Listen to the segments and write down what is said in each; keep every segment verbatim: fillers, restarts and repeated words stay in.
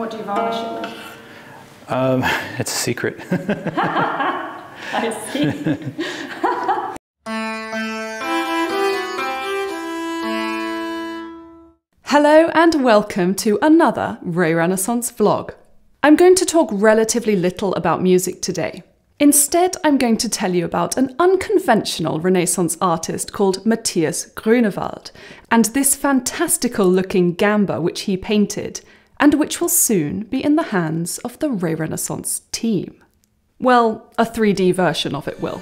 what do you varnish it with? Um, it's a secret. I see. Hello and welcome to another ReRenaissance vlog. I'm going to talk relatively little about music today. Instead, I'm going to tell you about an unconventional Renaissance artist called Matthias Grünewald, and this fantastical-looking gamba which he painted, and which will soon be in the hands of the ReRenaissance team. Well, a three D version of it will.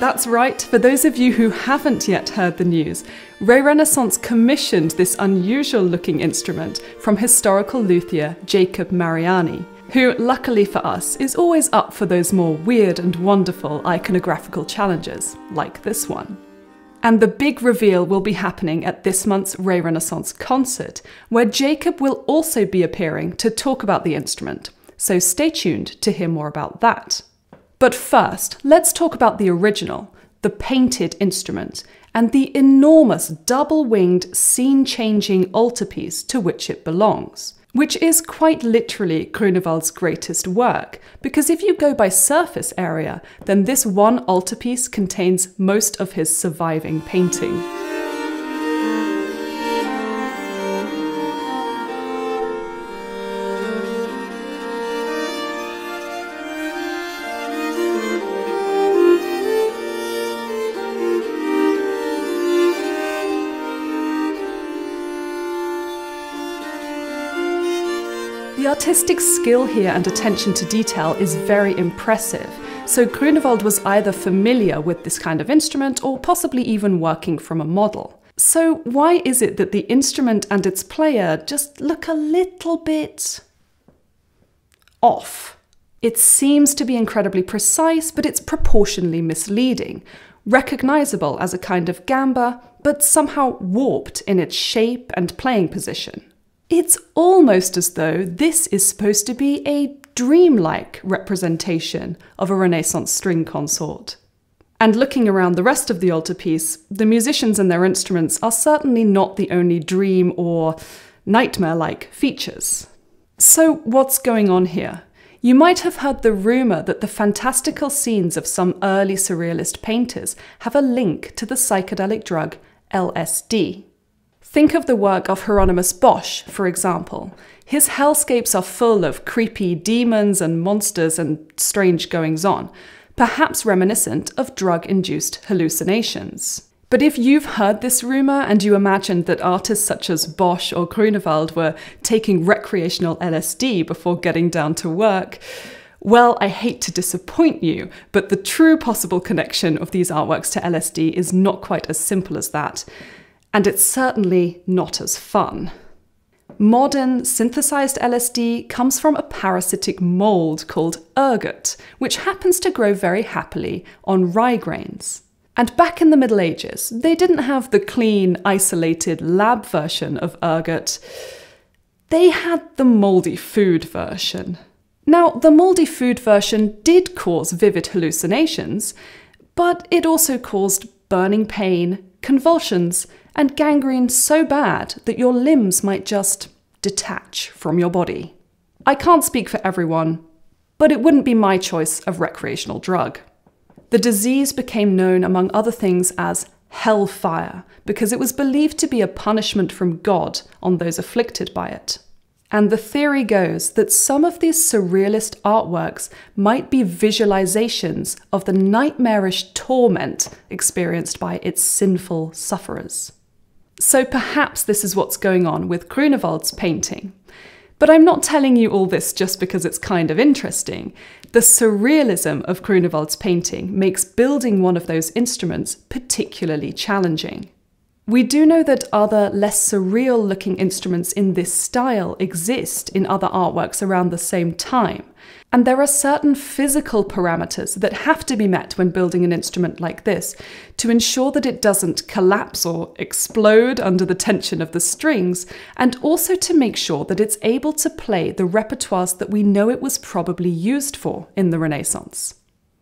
That's right, for those of you who haven't yet heard the news, ReRenaissance commissioned this unusual-looking instrument from historical luthier Jacob Mariani, who, luckily for us, is always up for those more weird and wonderful iconographical challenges, like this one. And the big reveal will be happening at this month's ReRenaissance concert, where Jacob will also be appearing to talk about the instrument, so stay tuned to hear more about that. But first, let's talk about the original, the painted instrument, and the enormous double-winged, scene-changing altarpiece to which it belongs, which is quite literally Grünewald's greatest work, because if you go by surface area, then this one altarpiece contains most of his surviving painting. The artistic skill here and attention to detail is very impressive, so Grünewald was either familiar with this kind of instrument or possibly even working from a model. So why is it that the instrument and its player just look a little bit off? It seems to be incredibly precise, but it's proportionally misleading, recognizable as a kind of gamba, but somehow warped in its shape and playing position. It's almost as though this is supposed to be a dreamlike representation of a Renaissance string consort. And looking around the rest of the altarpiece, the musicians and their instruments are certainly not the only dream or nightmare-like features. So what's going on here? You might have heard the rumour that the fantastical scenes of some early surrealist painters have a link to the psychedelic drug L S D. Think of the work of Hieronymus Bosch, for example. His hellscapes are full of creepy demons and monsters and strange goings-on, perhaps reminiscent of drug-induced hallucinations. But if you've heard this rumour and you imagined that artists such as Bosch or Grünewald were taking recreational L S D before getting down to work, well, I hate to disappoint you, but the true possible connection of these artworks to L S D is not quite as simple as that. And it's certainly not as fun. Modern, synthesized L S D comes from a parasitic mold called ergot, which happens to grow very happily on rye grains. And back in the Middle Ages, they didn't have the clean, isolated lab version of ergot. They had the moldy food version. Now, the moldy food version did cause vivid hallucinations, but it also caused burning pain, convulsions, and gangrene so bad that your limbs might just detach from your body. I can't speak for everyone, but it wouldn't be my choice of recreational drug. The disease became known, among other things, as hellfire, because it was believed to be a punishment from God on those afflicted by it. And the theory goes that some of these surrealist artworks might be visualizations of the nightmarish torment experienced by its sinful sufferers. So perhaps this is what's going on with Grünewald's painting. But I'm not telling you all this just because it's kind of interesting. The surrealism of Grünewald's painting makes building one of those instruments particularly challenging. We do know that other, less surreal-looking instruments in this style exist in other artworks around the same time, and there are certain physical parameters that have to be met when building an instrument like this to ensure that it doesn't collapse or explode under the tension of the strings, and also to make sure that it's able to play the repertoires that we know it was probably used for in the Renaissance.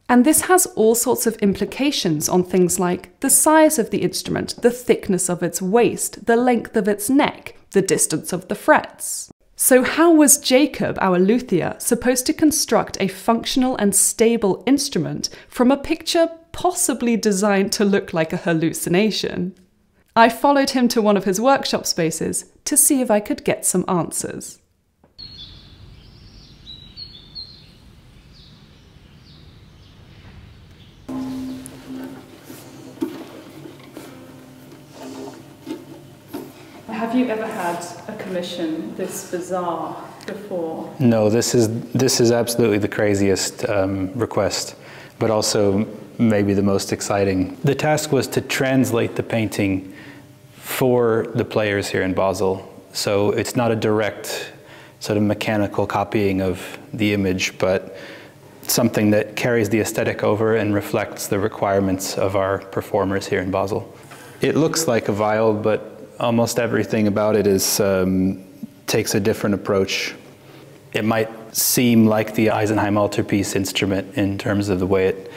And this has all sorts of implications on things like the size of the instrument, the thickness of its waist, the length of its neck, the distance of the frets. So how was Jacob, our luthier, supposed to construct a functional and stable instrument from a picture possibly designed to look like a hallucination? I followed him to one of his workshop spaces to see if I could get some answers. Have you ever had a commission this bizarre before? No, this is this is absolutely the craziest um, request, but also maybe the most exciting. The task was to translate the painting for the players here in Basel. So it's not a direct sort of mechanical copying of the image, but something that carries the aesthetic over and reflects the requirements of our performers here in Basel. It looks like a vial, but almost everything about it is, um, takes a different approach. It might seem like the Isenheim altarpiece instrument in terms of the way it,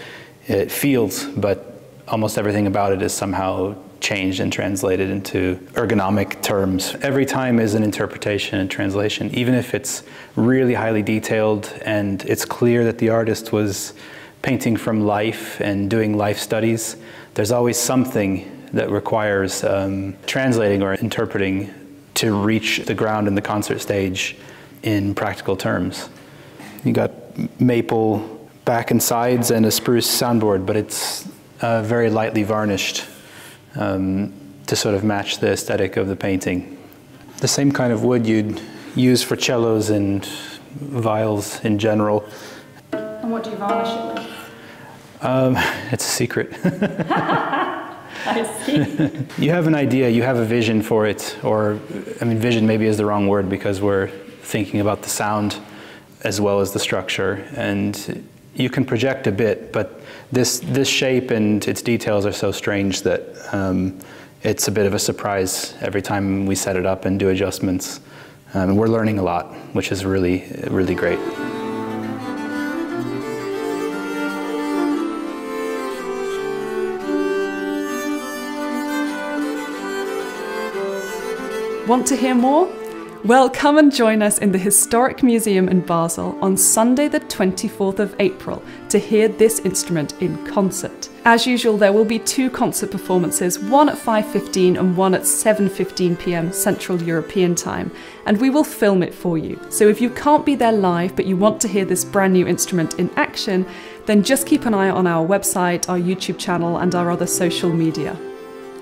it feels, but almost everything about it is somehow changed and translated into ergonomic terms. Every time is an interpretation and translation, even if it's really highly detailed and it's clear that the artist was painting from life and doing life studies, there's always something that requires um, translating or interpreting to reach the ground and the concert stage in practical terms. You got maple back and sides and a spruce soundboard, but it's uh, very lightly varnished um, to sort of match the aesthetic of the painting. The same kind of wood you'd use for cellos and vials in general. And what do you varnish it with? Um, it's a secret. I see. You have an idea, you have a vision for it, or, I mean, vision maybe is the wrong word because we're thinking about the sound as well as the structure, and you can project a bit, but this, this shape and its details are so strange that um, it's a bit of a surprise every time we set it up and do adjustments. Um, we're learning a lot, which is really, really great. Want to hear more? Well, come and join us in the Historic Museum in Basel on Sunday the twenty-fourth of April to hear this instrument in concert. As usual, there will be two concert performances, one at five fifteen and one at seven fifteen p m Central European Time, and we will film it for you. So if you can't be there live but you want to hear this brand new instrument in action, then just keep an eye on our website, our YouTube channel and our other social media.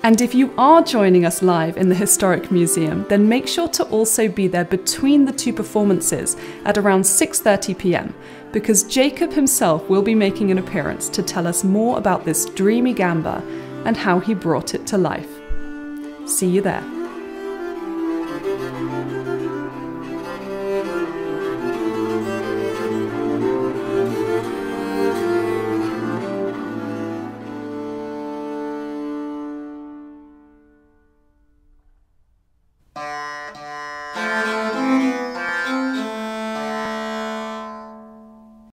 And if you are joining us live in the Historic Museum, then make sure to also be there between the two performances at around six thirty p m, because Jacob himself will be making an appearance to tell us more about this dreamy gamba and how he brought it to life. See you there.